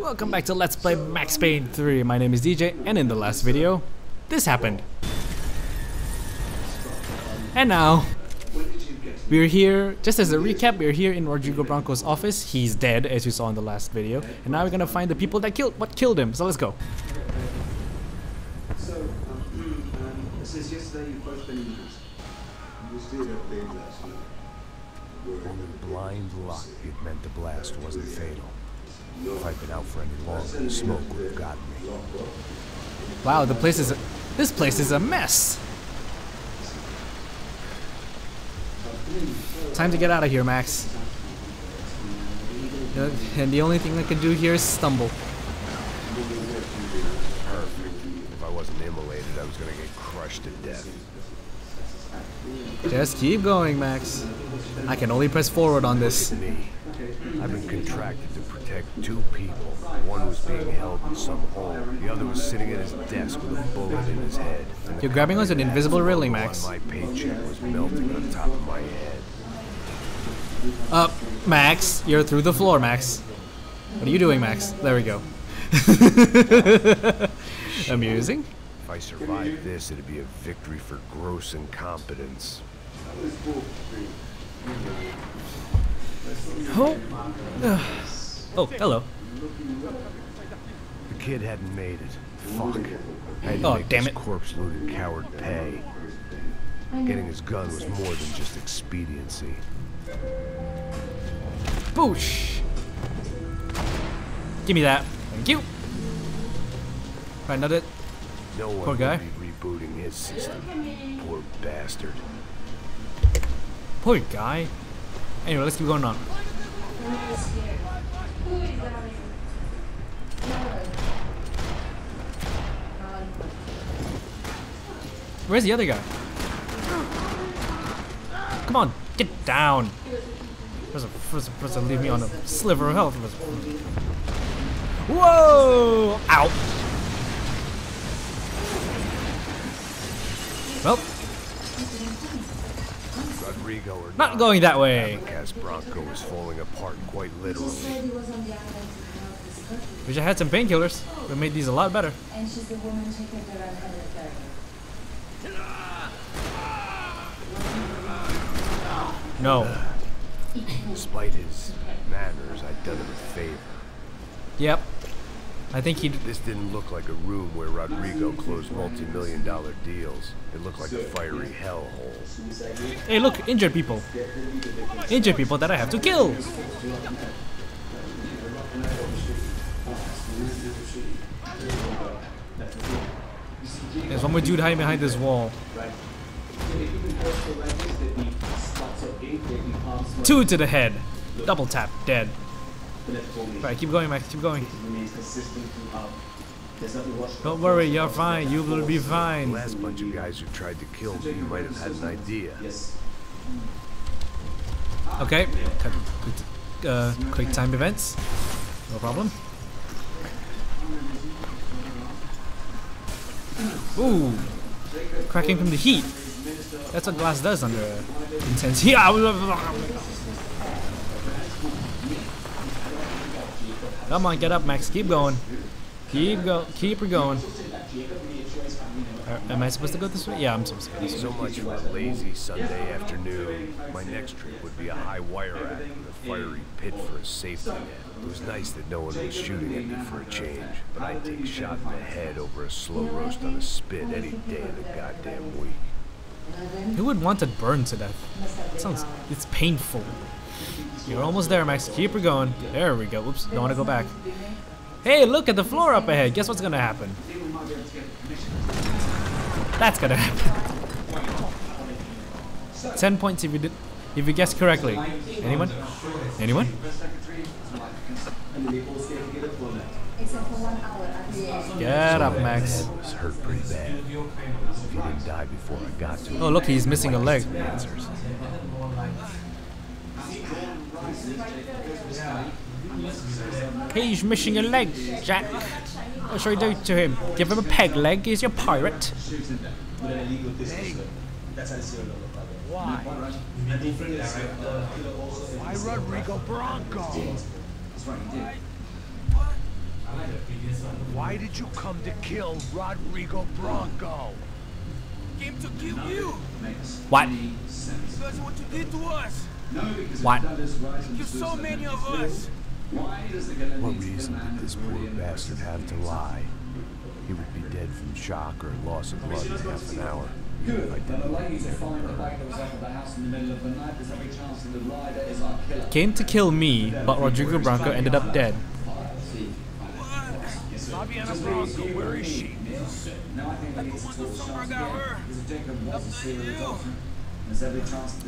Welcome back to Let's Play Max Payne 3. My name is DJ, and in the last video, this happened. And now, we're here, just as a recap, we're here in Rodrigo Branco's office. He's dead, as you saw in the last video. And now we're gonna find the people that killed him, so let's go. Since yesterday you've both been in this. You still have things actually. Only blind luck it meant the blast wasn't fatal. If I'd been out for any longer, the smoke would have gotten me. Wow, this place is a mess. Time to get out of here, Max. And the only thing I can do here is stumble. If I wasn't immolated, I was gonna get crushed to death. Just keep going, Max. I can only press forward on this. I've been contracted to protect two people. One was being held in some hole. The other was sitting at his desk with a bullet in his head. You're grabbing onto an invisible railing, Max. My paycheck was melting on top of my head. Max, you're through the floor, Max. What are you doing, Max? There we go. Amusing. If I survive this, it'd be a victory for gross incompetence. Oh. Oh, hello. The kid hadn't made it. Fuck. Oh, damn it. Corpse-looted coward pay. Getting his gun was more than just expediency. Boosh. Give me that. Thank you. Right, not it. No one poor guy. Rebooting his system. Poor bastard. Poor guy. Anyway, let's keep going on. Where's the other guy? Come on, get down. First, leave me on a sliver of health. Whoa! Ow! Well, Rodrigo or not going that way. Branco is falling apart quite literally. Wish I had some painkillers. Would made these a lot better. And she's the woman who took her around her. No. Despite his manners, I'd done him a favor. Yep. I think this didn't look like a room where Rodrigo closed multi-million-dollar deals. It looked like a fiery hellhole. Hey, look, injured people. Injured people that I have to kill. There's one more dude hiding behind this wall. Two to the head. Double tap, dead. Right, keep going, Max, keep going. Don't worry, you're fine, you will be fine. The last bunch of guys who tried to kill me, you might have had an idea. Okay, quick time events. No problem. Ooh, cracking from the heat. That's what glass does under intense heat. Come on, get up, Max. Keep going. Keep her going. Am I supposed to go this way? Yeah, I'm supposed to go this way. So much for a lazy Sunday afternoon. My next trip would be a high wire act with a fiery pit for a safety net. It was nice that no one was shooting at me for a change, but I'd take shot in the head over a slow roast on a spit any day of the goddamn week. Who would want to burn to death? It's painful. You're almost there, Max. Keep her going. There we go. Oops, don't want to go back. Hey, look at the floor up ahead. Guess what's gonna happen? That's gonna happen. 10 points if you guessed correctly. Anyone? Anyone? Get up, Max. Was hurt pretty bad. If he didn't die before I got to him. Oh, look, he's missing a leg. He's missing a leg, Jack. What should I do to him? Give him a peg leg, he's your pirate. Hey. Why Rodrigo Branco? Why did you come to kill Rodrigo Branco? Came to kill you. What? Because what you did to us. No, what? You so many of us. What reason did this poor bastard have to lie? He would be dead from shock or loss of blood in half an hour. Came to kill me, but Rodrigo Branco ended up dead. Fabiana Branco, where is she?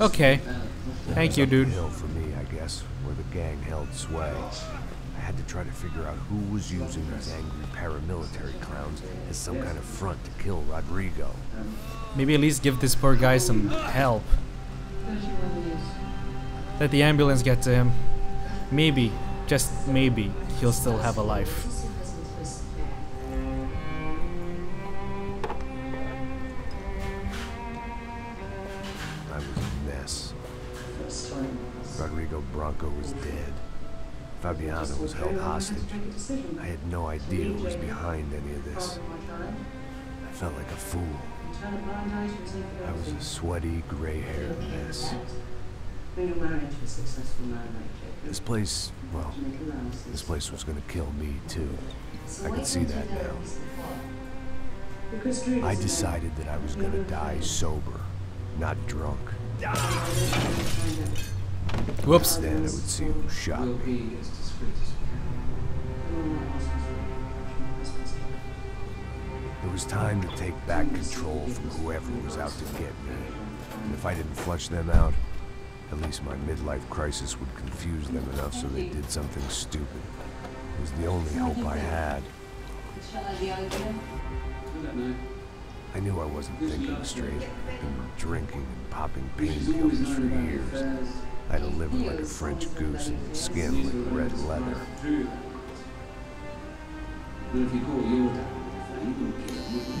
Okay. Thank you, dude. For me, I guess, where the gang held sway. I had to try to figure out who was using these angry paramilitary clowns as some kind of front to kill Rodrigo. Maybe at least give this poor guy some help. Let the ambulance get to him. Maybe, just maybe, he'll still have a life. I was a mess. Rodrigo Branco was dead. Fabiana was held hostage. I had no idea who was behind any of this. I felt like a fool. I was a sweaty, gray-haired mess. This place was gonna kill me too. I could see that now. I decided that I was gonna die sober, not drunk. Whoops. Then I would see who shot me. It was time to take back control from whoever was out to get me. And if I didn't flush them out, at least my midlife crisis would confuse them enough so they did something stupid. It was the only hope I had. I knew I wasn't thinking straight. I'd been drinking and popping painkillers for years. I had a liver like a French goose and skin like red leather.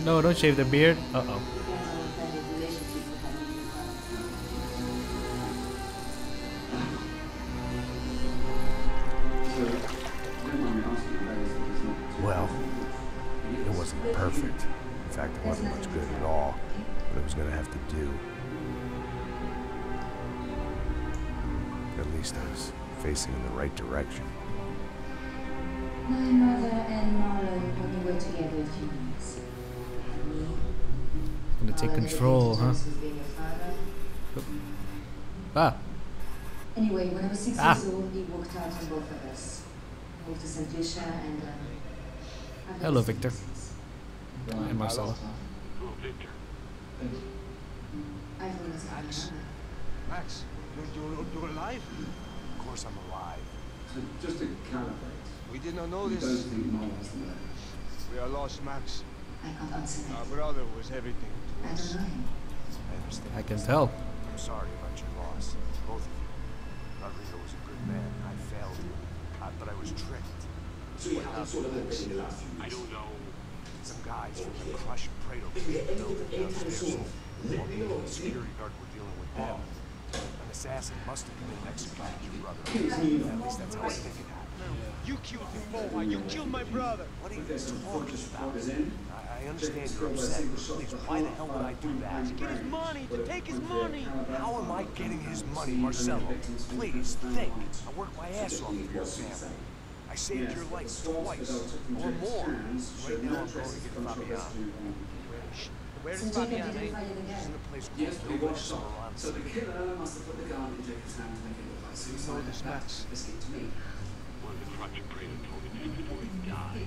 No, don't shave the beard. Uh-oh. Well, it wasn't perfect. In fact, it wasn't much good at all, but it was going to have to do. At least I was facing in the right direction. My mother and Marlo only were together a few months. Gonna take control, huh? Ah. Anyway, when I was 6 years old, he walked out on both of us. Moved to St. Lucia and hello, Victor. And Marcella. Hello, Victor. Thank you. Max. You're alive? Of course I'm alive. Just to calibrate. We did not know this. We are lost, Max. I can't answer that. Our brother was everything to us. I understand. I can tell. I'm sorry about your loss, both of you. Rodrigo was a good man. I failed him, but I was tricked. So you haven't sort of been in the last few weeks? I don't know. Some guys from the crush of Prado building downstairs. The security guard were dealing with them. An assassin must have been executed, your brother. At least that's how I think it happened. You killed him, Moha. You killed my brother. What are you talking about? I understand you're upset. Please, why the hell would I do that? To get his money, to take his money. How am I getting his money, Marcelo? Please, think. I worked my ass off for your family. I saved your life twice, or more. Right now I'm going to get Fabiana. Where is Fabiana? She's in a place called Nova Esperanza. So the killer must have put the gun in Jacob's hand to make it look like suicide. That's escaped me. One of the Project Prado told me that before he died.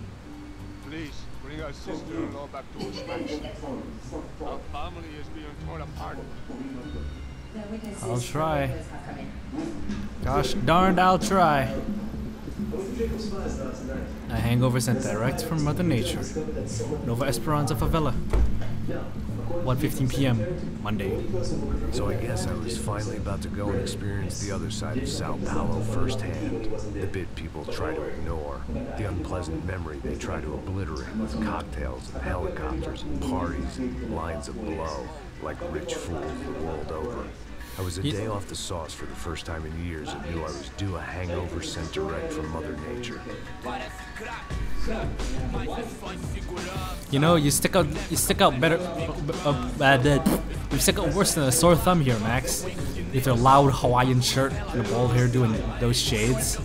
Please, bring our sister-in-law back to us, Max. Our family is being torn apart. I'll try. Gosh darned, I'll try. A hangover sent direct from Mother Nature. Nova Esperanza Favela. 1:15 p.m. Monday. So I guess I was finally about to go and experience the other side of Sao Paulo firsthand. The bit people try to ignore. The unpleasant memory they try to obliterate with cocktails and helicopters and parties and lines of blow, like rich fools the world over. I was a day off the sauce for the first time in years and knew I was due a hangover sent direct from Mother Nature. You know, you stick out better, you stick out worse than a sore thumb here, Max. With your loud Hawaiian shirt and a bald hair doing those shades.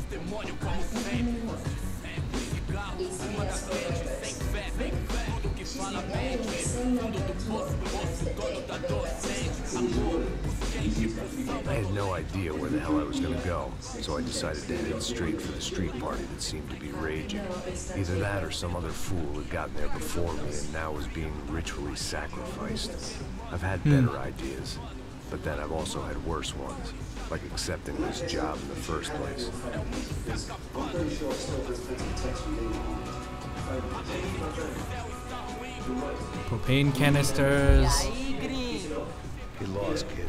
I had no idea where the hell I was gonna go, so I decided to head straight for the street party that seemed to be raging. Either that or some other fool had gotten there before me and now was being ritually sacrificed. I've had better ideas, but then I've also had worse ones, like accepting this job in the first place. Propane canisters. Get lost, kid.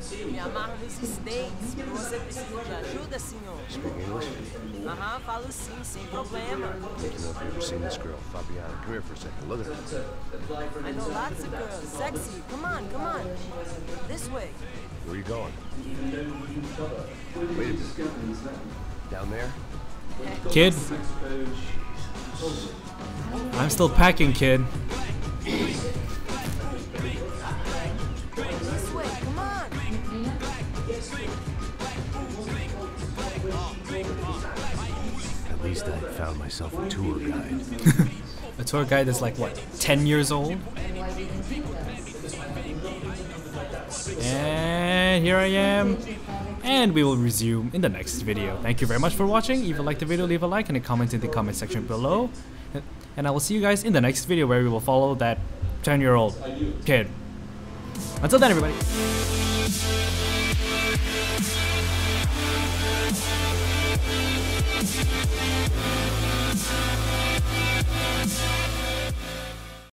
Speak English? Thank you. If you've ever seen this girl, Fabiana, come here for a second. Look at her. I know lots of girls. Sexy. Come on, come on. This way. Where are you going? Wait a minute. Down there? Kid? I'm still packing, kid. At least I found myself a tour guide. A tour guide that's like, what, 10 years old? And here I am. And we will resume in the next video. Thank you very much for watching. If you liked the video, leave a like and a comment in the comment section below. And I will see you guys in the next video where we will follow that 10-year-old kid. Until then, everybody.